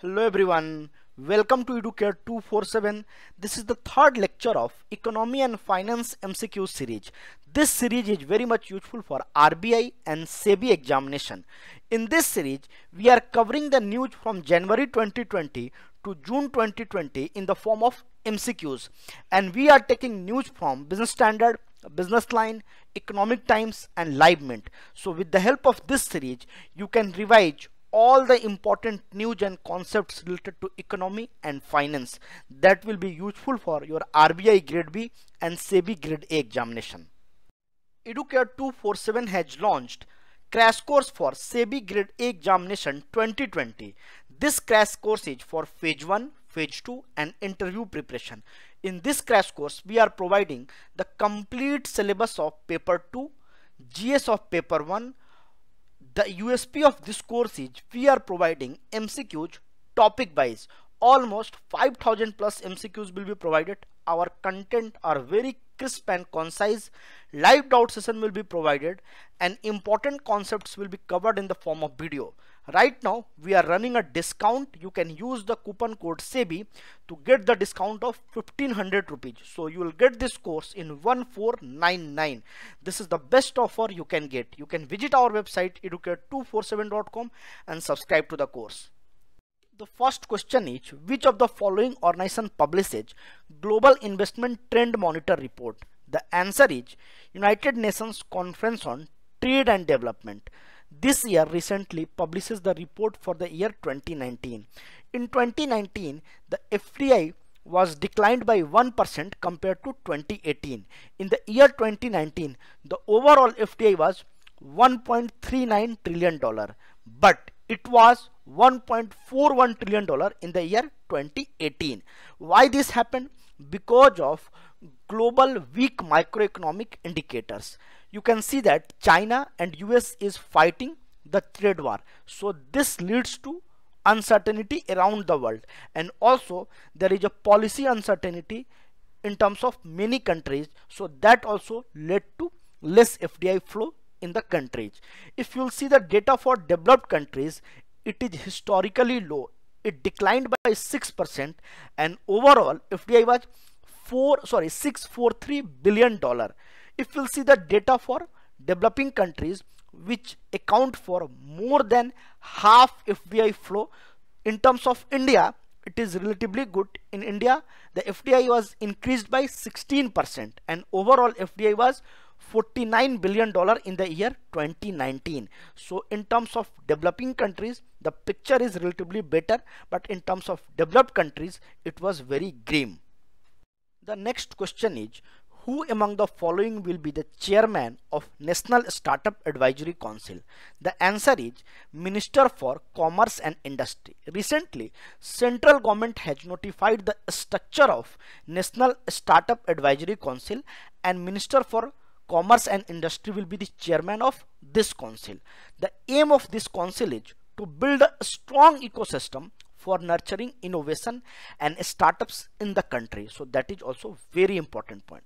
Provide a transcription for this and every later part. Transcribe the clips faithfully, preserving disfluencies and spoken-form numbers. Hello everyone, welcome to Educare two forty-seven. This is the third lecture of Economy and Finance M C Q series. This series is very much useful for R B I and SEBI examination. In this series, we are covering the news from January twenty twenty to June twenty twenty in the form of M C Qs, and we are taking news from Business Standard, Business Line, Economic Times and Live Mint. So with the help of this series, you can revise all the important news and concepts related to economy and finance that will be useful for your R B I grade B and SEBI grade A examination. Educare two forty-seven has launched crash course for SEBI grade A examination twenty twenty. This crash course is for phase one, phase two and interview preparation. In this crash course, we are providing the complete syllabus of paper two, G S of paper one. The U S P of this course is we are providing M C Qs topic wise. Almost five thousand plus M C Qs will be provided. Our content are very crisp and concise. Live doubt session will be provided and important concepts will be covered in the form of video. Right now we are running a discount. You can use the coupon code SEBI to get the discount of fifteen hundred rupees. So you will get this course in one four nine nine. This is the best offer you can get. You can visit our website educare two forty-seven dot com and subscribe to the course. The first question is, which of the following organization publishes Global Investment Trend Monitor Report? The answer is United Nations Conference on Trade and Development. This year recently publishes the report for the year twenty nineteen. In twenty nineteen, the F D I was declined by one percent compared to twenty eighteen. In the year twenty nineteen, the overall F D I was one point three nine trillion dollars, but it was one point four one trillion dollars in the year twenty eighteen. Why this happened? Because of global weak macroeconomic indicators. You can see that China and U S is fighting the trade war. So this leads to uncertainty around the world, and also there is a policy uncertainty in terms of many countries. So that also led to less F D I flow in the countries. If you will see the data for developed countries, it is historically low. It declined by six percent and overall F D I was four sorry six hundred forty-three billion dollar. If you will see the data for developing countries, which account for more than half F D I flow, in terms of India, it is relatively good. In India, the F D I was increased by sixteen percent and overall F D I was forty-nine billion dollars in the year twenty nineteen. So in terms of developing countries, the picture is relatively better, but in terms of developed countries, it was very grim. The next question is, who among the following will be the chairman of National Startup Advisory Council? The answer is Minister for Commerce and Industry. Recently, central government has notified the structure of National Startup Advisory Council, and Minister for Commerce and Industry will be the chairman of this council. The aim of this council is to build a strong ecosystem for nurturing innovation and startups in the country. So that is also very important point.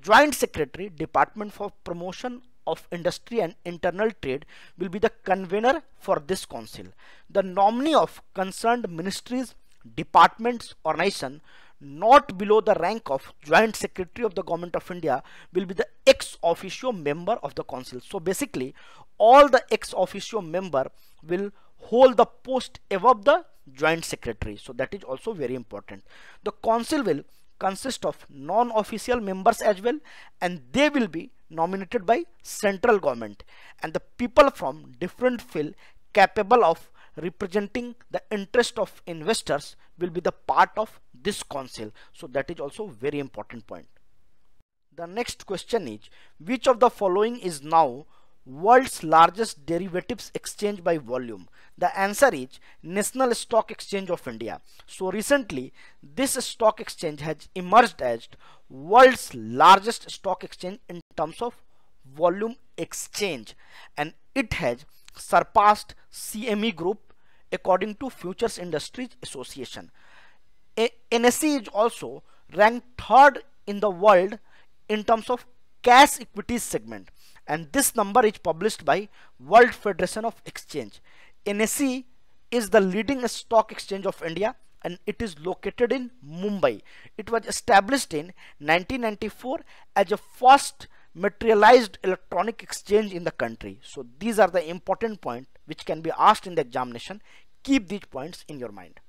Joint Secretary, Department for Promotion of Industry and Internal Trade will be the convener for this council. The nominee of concerned ministries, departments, organization not below the rank of Joint Secretary of the Government of India will be the ex officio member of the council. So basically all the ex officio member will hold the post above the Joint Secretary. So that is also very important. The council will consist of non-official members as well, and they will be nominated by central government, and the people from different field capable of representing the interest of investors will be the part of this council. So that is also very important point. The next question is, which of the following is now world's largest derivatives exchange by volume? The answer is National Stock Exchange of India. So recently this stock exchange has emerged as world's largest stock exchange in terms of volume exchange, and it has surpassed C M E Group according to Futures Industries Association. N S E is also ranked third in the world in terms of cash equities segment, and this number is published by World Federation of Exchange. N S E is the leading stock exchange of India, and it is located in Mumbai. It was established in nineteen ninety-four as a first materialized electronic exchange in the country. So these are the important points which can be asked in the examination. Keep these points in your mind.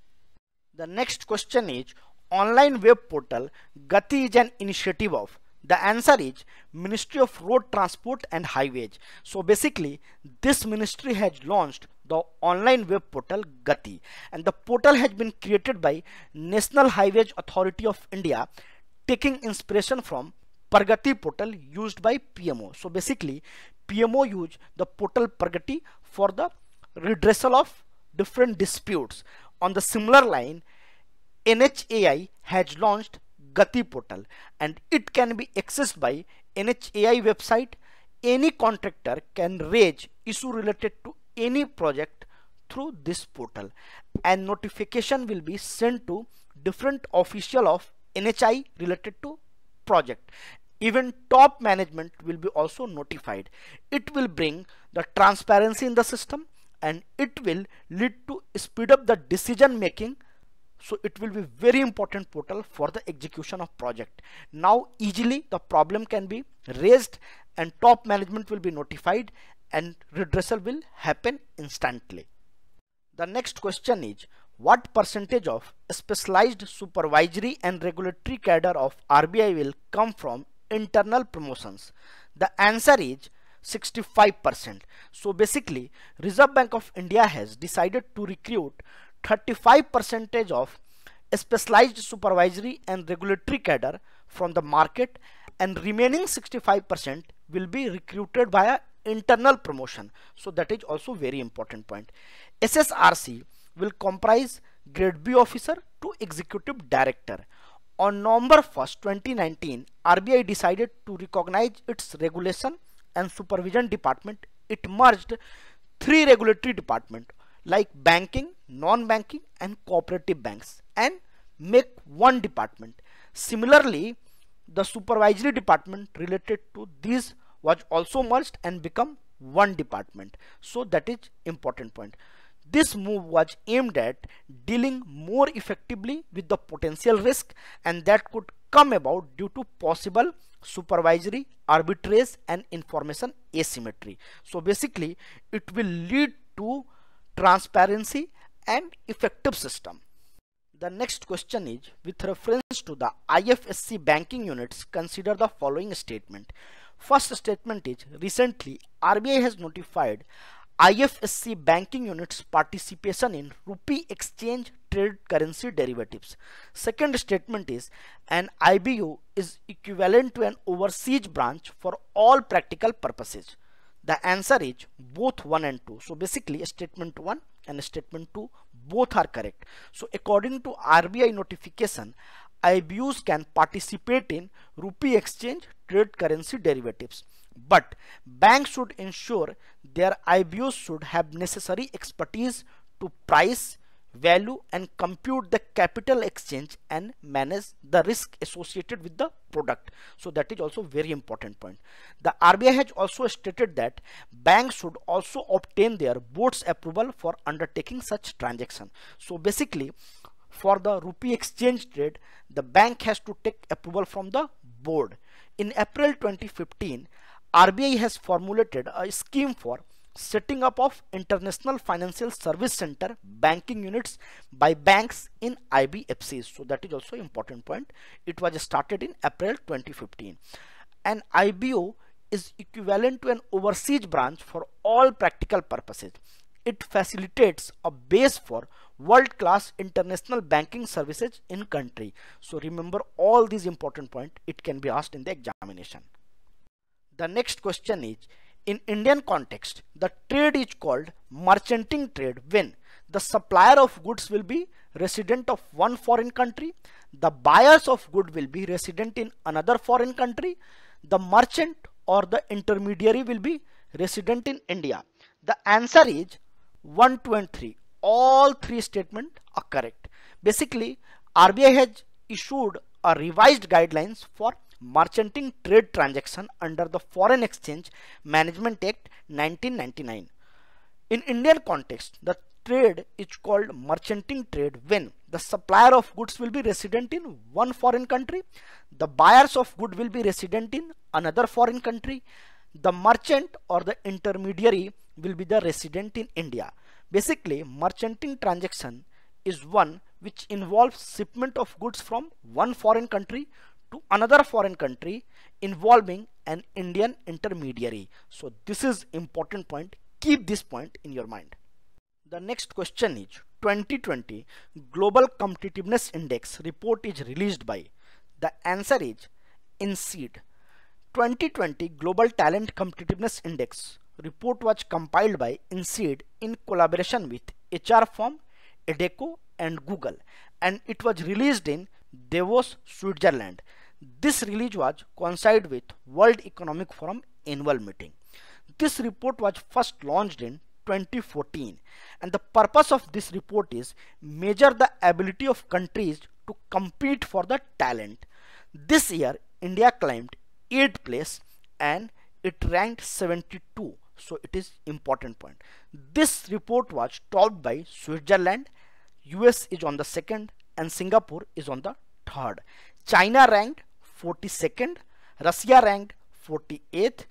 The next question is, online web portal Gati is an initiative of. The answer is Ministry of Road Transport and Highways. So basically this ministry has launched the online web portal Gati, and the portal has been created by National Highways Authority of India, taking inspiration from Pragati portal used by P M O. So basically P M O used the portal Pragati for the redressal of different disputes. On the similar line, N H A I has launched Gati portal, and it can be accessed by N H A I website. Any contractor can raise issue related to any project through this portal, and notification will be sent to different official of N H A I related to project. Even top management will be also notified. It will bring the transparency in the system, and it will lead to speed up the decision making. So it will be very important portal for the execution of project. Now easily the problem can be raised and top management will be notified and redressal will happen instantly. The next question is, what percentage of specialized supervisory and regulatory cadre of R B I will come from internal promotions? The answer is sixty-five percent. So basically Reserve Bank of India has decided to recruit thirty-five percent of specialized supervisory and regulatory cadre from the market, and remaining sixty-five percent will be recruited via internal promotion. So that is also very important point. S S R C will comprise grade B officer to executive director. On November first twenty nineteen, R B I decided to recognize its regulation and supervision department. It merged three regulatory departments like banking, non-banking and cooperative banks, and make one department. Similarly, the supervisory department related to these was also merged and become one department. So that is important point. This move was aimed at dealing more effectively with the potential risk and that could come about due to possible supervisory arbitrage and information asymmetry. So basically it will lead to transparency and effective system. The next question is, with reference to the I F S C banking units, consider the following statement. First statement is, recently R B I has notified I F S C banking units participation in rupee exchange trade currency derivatives. Second statement is, an I B O is equivalent to an overseas branch for all practical purposes. The answer is both one and two. So basically statement one and statement two both are correct. So according to R B I notification, I B Os can participate in rupee exchange trade currency derivatives, but banks should ensure their I B Os should have necessary expertise to price, value and compute the capital exchange and manage the risk associated with the product. So that is also very important point. The R B I has also stated that banks should also obtain their board's approval for undertaking such transaction. So basically for the rupee exchange trade, the bank has to take approval from the board. In April twenty fifteen, R B I has formulated a scheme for setting up of International Financial Service Center banking units by banks in I B F Cs. So that is also important point. It was started in April twenty fifteen. An I B O is equivalent to an overseas branch for all practical purposes. It facilitates a base for world-class international banking services in country. So remember all these important points. It can be asked in the examination. The next question is, in Indian context, the trade is called merchanting trade when the supplier of goods will be resident of one foreign country, the buyers of goods will be resident in another foreign country, the merchant or the intermediary will be resident in India. The answer is one, two and three. All three statements are correct. Basically, R B I has issued a revised guidelines for merchanting trade transaction under the Foreign Exchange Management Act nineteen ninety-nine. In Indian context, the trade is called merchanting trade when the supplier of goods will be resident in one foreign country, the buyers of goods will be resident in another foreign country, the merchant or the intermediary will be the resident in India. Basically, merchanting transaction is one which involves shipment of goods from one foreign country to another foreign country involving an Indian intermediary. So this is important point. Keep this point in your mind. The next question is twenty twenty Global Competitiveness Index report is released by. The answer is INSEAD. twenty twenty Global Talent Competitiveness Index report was compiled by INSEAD in collaboration with H R firm Adecco and Google, and it was released in Davos, Switzerland. This release was coincided with World Economic Forum annual meeting. This report was first launched in twenty fourteen, and the purpose of this report is measure the ability of countries to compete for the talent. This year India climbed eighth place and it ranked seventy-two, so it is important point. This report was topped by Switzerland, U S is on the second, and Singapore is on the third. China ranked forty-second, Russia ranked forty-eighth,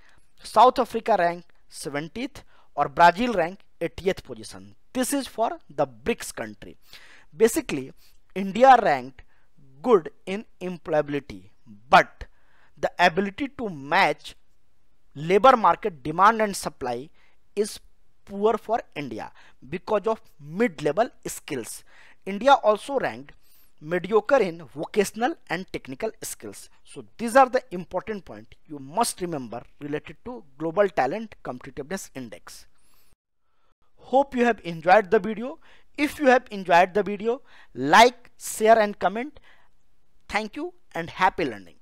South Africa ranked seventieth, or Brazil ranked eightieth position. This is for the BRICS country. Basically, India ranked good in employability, but the ability to match labor market demand and supply is poor for India because of mid-level skills. India also ranked mediocre in vocational and technical skills. So these are the important points you must remember related to Global Talent Competitiveness Index. Hope you have enjoyed the video. If you have enjoyed the video, like, share and comment. Thank you and happy learning.